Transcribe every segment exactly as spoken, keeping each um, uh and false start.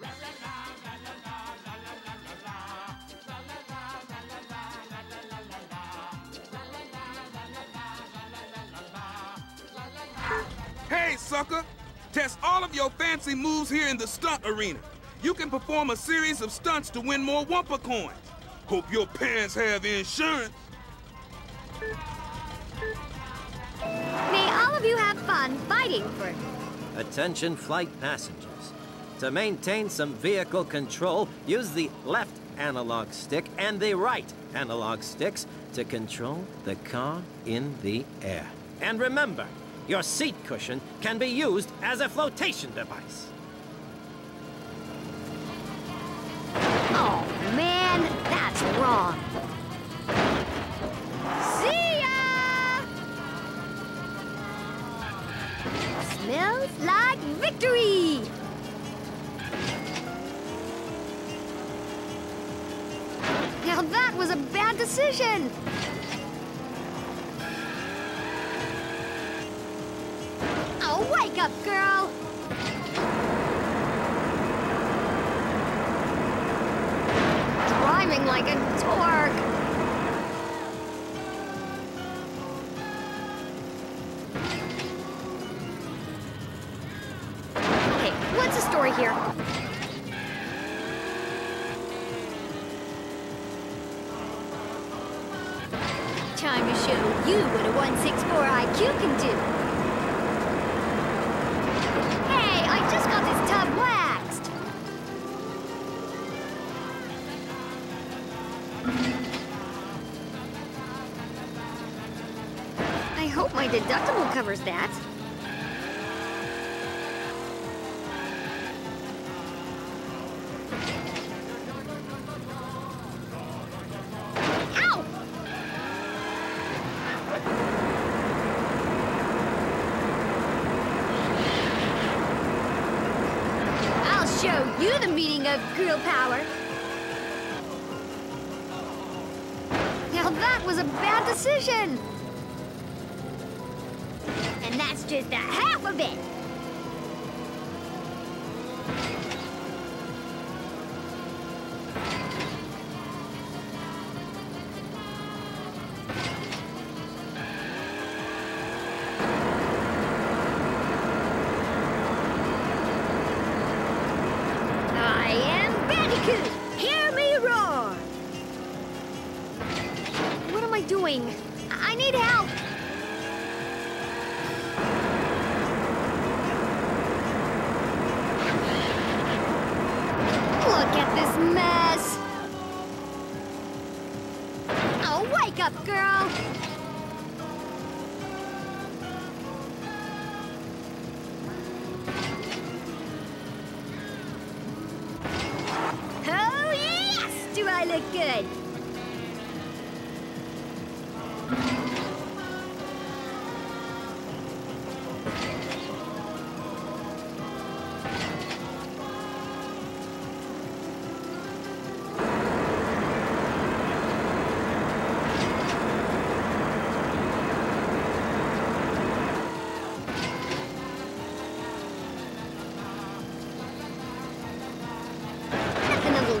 La la la la la la. Hey, sucker! Test all of your fancy moves here in the stunt arena. You can perform a series of stunts to win more Wumpa coins. Hope your parents have insurance. May all of you have fun fighting for... Attention flight passengers. To maintain some vehicle control, use the left analog stick and the right analog sticks to control the car in the air. And remember, your seat cushion can be used as a flotation device. Oh, man, that's wrong. See ya! Smells like victory! Now that was a bad decision! Oh, wake up, girl! Driving like a dork! Okay, what's the story here? Time to show you what a one sixty-four I Q can do. Hey, I just got this tub waxed. I hope my deductible covers that. Show you the meaning of girl power. Now that was a bad decision. And that's just the half of it. Hear me roar! What am I doing? I need help! Look at this mess! Wake up, girl! Oh, yes! Do I look good?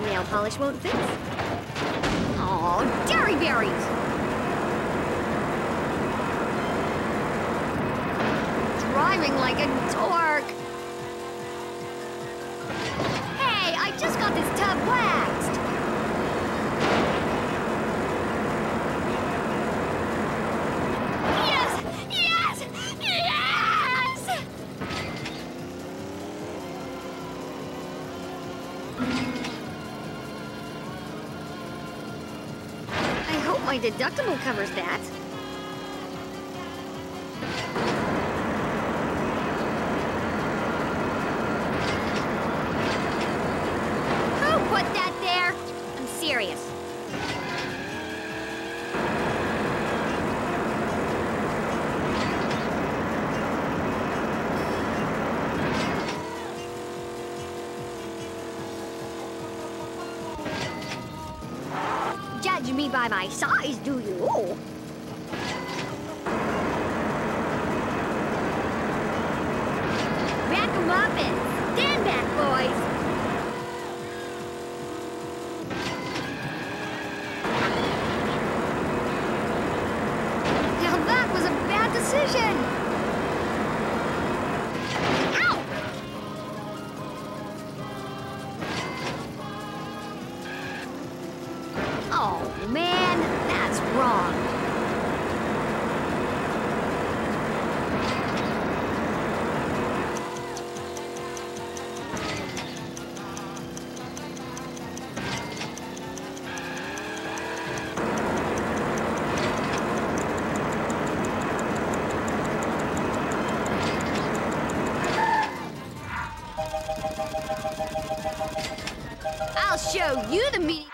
Nail polish won't fix. Oh, dairy berries! Driving like a dork! Hey, I just got this tub waxed! My deductible covers that. Who put that there? I'm serious. Judge me by my size, do you? Oh. Back 'em up and stand back, boys. Now that was a bad decision. Ow! Oh, man, that's wrong. I'll show you the meaning.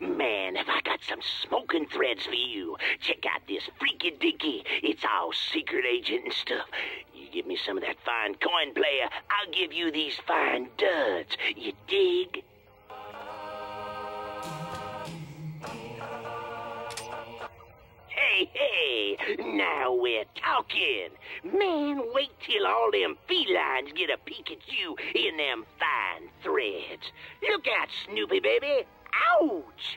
Man, have I got some smoking threads for you. Check out this freaky dicky. It's all secret agent and stuff. You give me some of that fine coin, player, I'll give you these fine duds. You dig? Hey, hey, now we're talking. Man, wait till all them felines get a peek at you in them fine threads. Look out, Snoopy, baby. Ouch!